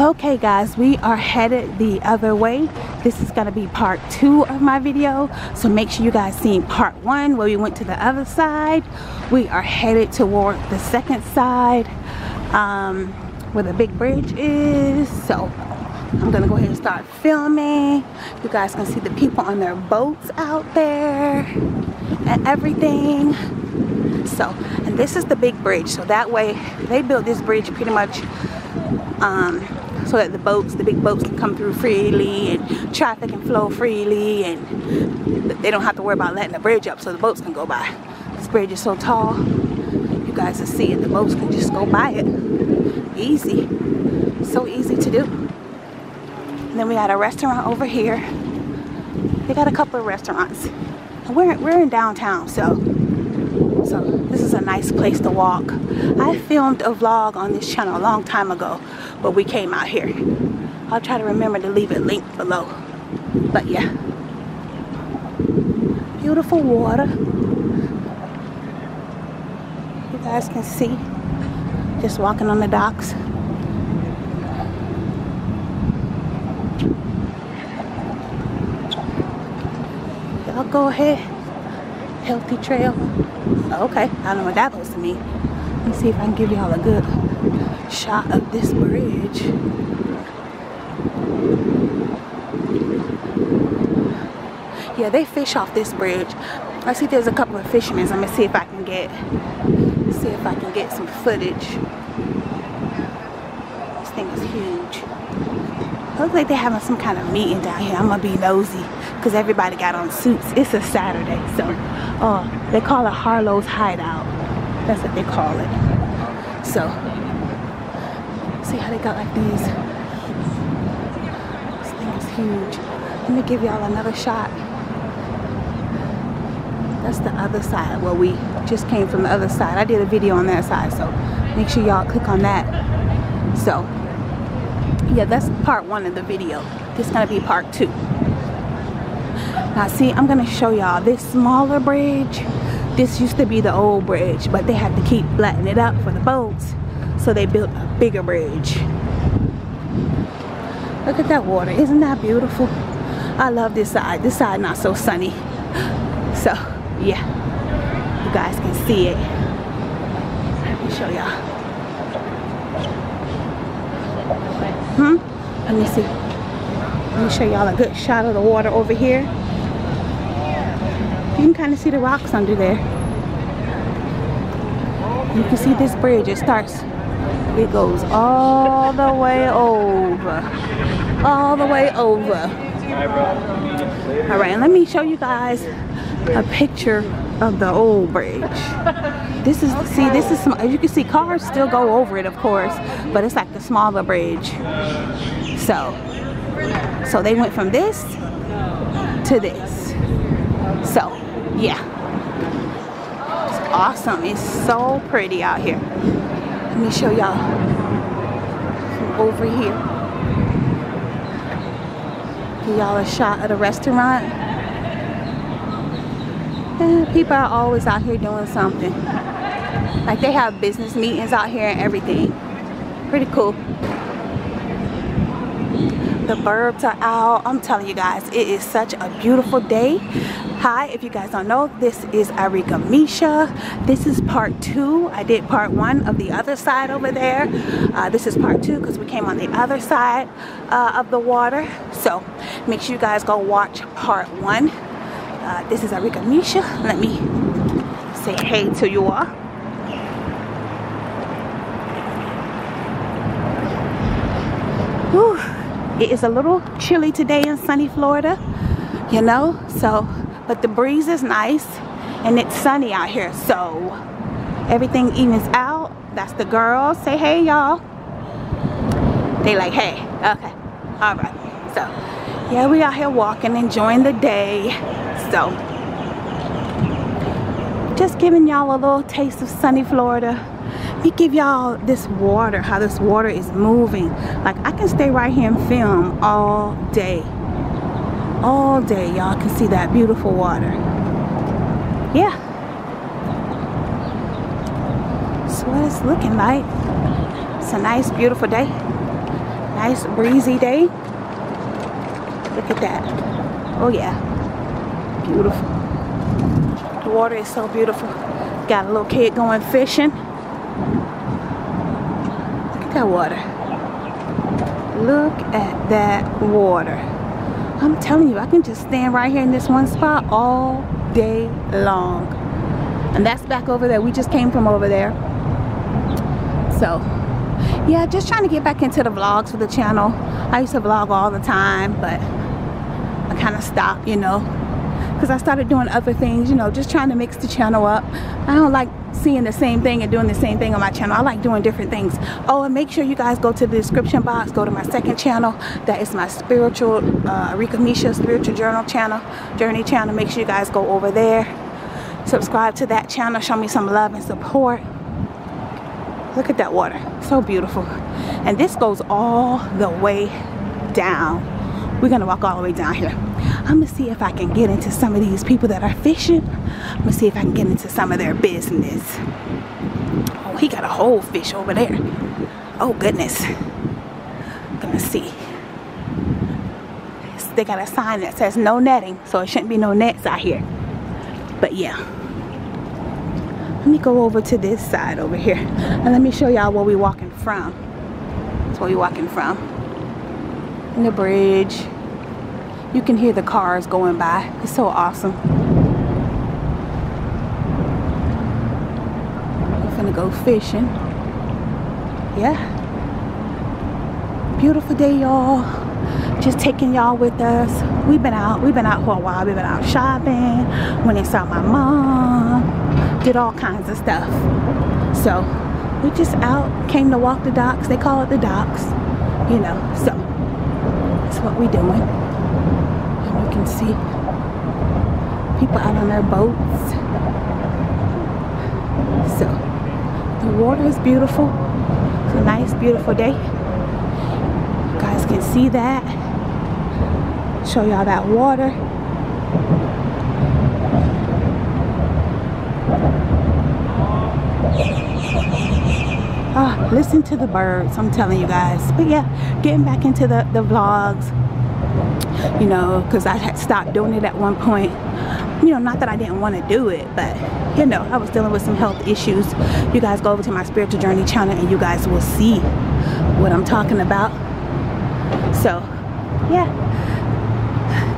Okay guys, we are headed the other way. This is gonna be part 2 of my video, so make sure you guys seen part 1 where we went to the other side. We are headed toward the second side where the big bridge is. So I'm gonna go ahead and start filming. You guys can see the people on their boats out there and everything. So, and this is the big bridge. So that way, they built this bridge pretty much so that the big boats can come through freely and traffic can flow freely, and they don't have to worry about letting the bridge up so the boats can go by. This bridge is so tall, you guys can see it, the boats can just go by it. Easy, so easy to do. And then we got a restaurant over here. They got a couple of restaurants. And we're in downtown, so this is a nice place to walk. I filmed a vlog on this channel a long time ago, but we came out here. I'll try to remember to leave a link below. But yeah, beautiful water. You guys can see, just walking on the docks. Y'all go ahead, healthy trail. Okay, I don't know what that was to mean. Let me see if I can give y'all a good shot of this bridge. Yeah, they fish off this bridge. I see there's a couple of fishermen. I'm gonna see if I can get some footage. This thing is huge. Looks like they're having some kind of meeting down here. I'm gonna be nosy because everybody got on suits. It's a Saturday, so they call it Harlow's Hideout. That's what they call it. So, see how they got like these. This thing is huge. Let me give y'all another shot. That's the other side where we just came from, the other side. I did a video on that side, so make sure y'all click on that. So, yeah, that's part 1 of the video. This is gonna be part 2. Now see, I'm gonna show y'all this smaller bridge. This used to be the old bridge, but they had to keep flattening it up for the boats, so they built a bigger bridge. Look at that water, isn't that beautiful? I love this side. This side not so sunny. So yeah, you guys can see it. Let me show y'all. Let me see. Let me show y'all a good shot of the water over here. You can kind of see the rocks under there. You can see this bridge. It starts, it goes all the way over. All the way over. Alright, and let me show you guys a picture of the old bridge. This is, see, this is, as you can see, cars still go over it, of course, but it's like the smaller bridge. So they went from this to this. So, yeah, it's awesome. It's so pretty out here. Let me show y'all from over here. Give y'all a shot of the restaurant. And people are always out here doing something. Like they have business meetings out here and everything. Pretty cool. The birds are out. I'm telling you guys, it is such a beautiful day. Hi, if you guys don't know, this is Arickamisha. This is part 2. I did part 1 of the other side over there. This is part 2 because we came on the other side of the water. So make sure you guys go watch part 1. This is Arickamisha. Let me say hey to you all. Whew. It is a little chilly today in sunny Florida, you know, so, but the breeze is nice and it's sunny out here, so everything evens out. That's the girls. Say hey, y'all. They like, hey, okay, all right. So, yeah, we out here walking, enjoying the day. So, just giving y'all a little taste of sunny Florida. He give y'all this water, how this water is moving. Like, I can stay right here and film all day. All day, y'all can see that beautiful water. Yeah. That's what it's looking like. It's a nice, beautiful day. Nice, breezy day. Look at that. Oh, yeah. Beautiful. The water is so beautiful. Got a little kid going fishing. Look at that water. Look at that water. I'm telling you, I can just stand right here in this one spot all day long. And that's back over there. We just came from over there. So, yeah, just trying to get back into the vlogs for the channel. I used to vlog all the time, but I kind of stopped, you know, because I started doing other things, you know, just trying to mix the channel up. I don't like seeing the same thing and doing the same thing on my channel. I like doing different things. Oh, and make sure you guys go to the description box, go to my second channel. That is my spiritual, Arickamisha Spiritual Journal channel, Journey channel. Make sure you guys go over there. Subscribe to that channel. Show me some love and support. Look at that water, so beautiful. And this goes all the way down. We're gonna walk all the way down here. I'm gonna see if I can get into some of these people that are fishing. I'm gonna see if I can get into some of their business. Oh, he got a whole fish over there. Oh goodness. I'm gonna see. They got a sign that says no netting, so it shouldn't be no nets out here. But yeah. Let me go over to this side over here and let me show y'all where we're walking from. That's where we're walking from. And the bridge. You can hear the cars going by. It's so awesome. I'm finna go fishing. Yeah. Beautiful day, y'all. Just taking y'all with us. We've been out for a while. We've been out shopping. Went and saw my mom. Did all kinds of stuff. So we just out, came to walk the docks. They call it the docks, you know. So that's what we're doing. And you can see people out on their boats. So the water is beautiful. It's a nice, beautiful day. You guys can see that. Show y'all that water. Oh, listen to the birds, I'm telling you guys. But yeah, getting back into the vlogs, you know, because I had stopped doing it at one point. You know, not that I didn't want to do it, but you know, I was dealing with some health issues. You guys go over to my Spiritual Journey channel and you guys will see what I'm talking about. So yeah,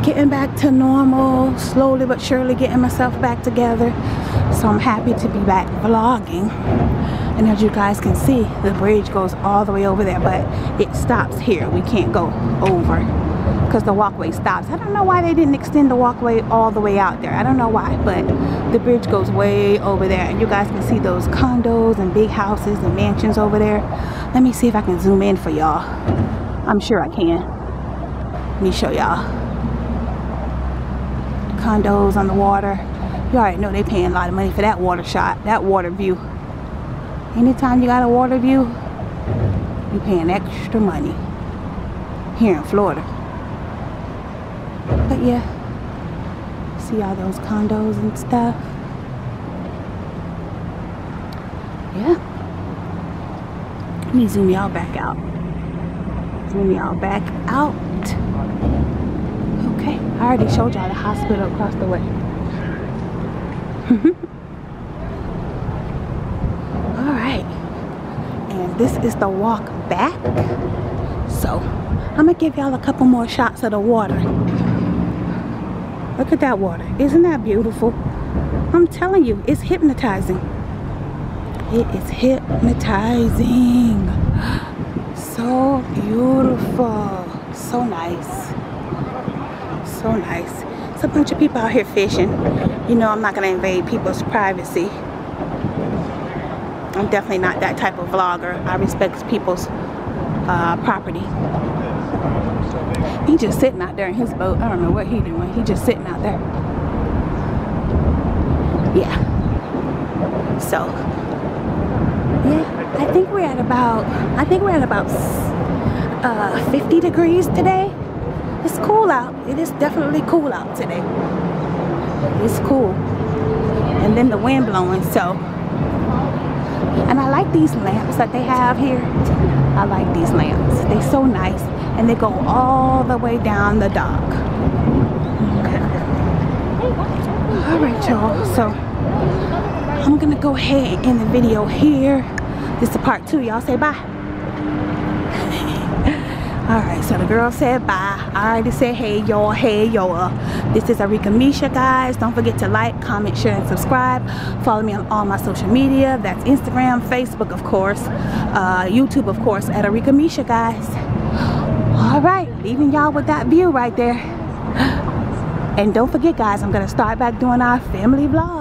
getting back to normal, slowly but surely getting myself back together. So I'm happy to be back vlogging. And as you guys can see, the bridge goes all the way over there, but it stops here. We can't go over because the walkway stops. I don't know why they didn't extend the walkway all the way out there. I don't know why, but the bridge goes way over there. And you guys can see those condos and big houses and mansions over there. Let me see if I can zoom in for y'all. I'm sure I can. Let me show y'all. Condos on the water. You already know they paying a lot of money for that water shot, that water view. Anytime you got a water view, you paying extra money here in Florida. But yeah, see all those condos and stuff. Yeah. Let me zoom y'all back out. Zoom y'all back out. Okay, I already showed y'all the hospital across the way. All right, and this is the walk back. So I'm gonna give y'all a couple more shots of the water. Look at that water. Isn't that beautiful? I'm telling you, it's hypnotizing. It is hypnotizing. So beautiful. So nice. So nice. A bunch of people out here fishing. You know, I'm not gonna invade people's privacy. I'm definitely not that type of vlogger. I respect people's property. He just sitting out there in his boat. I don't know what he doing. He just sitting out there. Yeah. So yeah. I think we're at about 50 degrees today. It's cool out. It is definitely cool out today. It's cool. And then the wind blowing, so. And I like these lamps that they have here. I like these lamps. They're so nice. And they go all the way down the dock. Okay. Alright y'all, so I'm gonna go ahead and end the video here. This is part 2. Y'all say bye. Alright, so the girl said bye. I already said hey y'all, hey y'all. This is Arickamisha, guys. Don't forget to like, comment, share, and subscribe. Follow me on all my social media. That's Instagram, Facebook, of course. YouTube, of course, at Arickamisha, guys. Alright, leaving y'all with that view right there. And don't forget, guys, I'm going to start back doing our family vlog.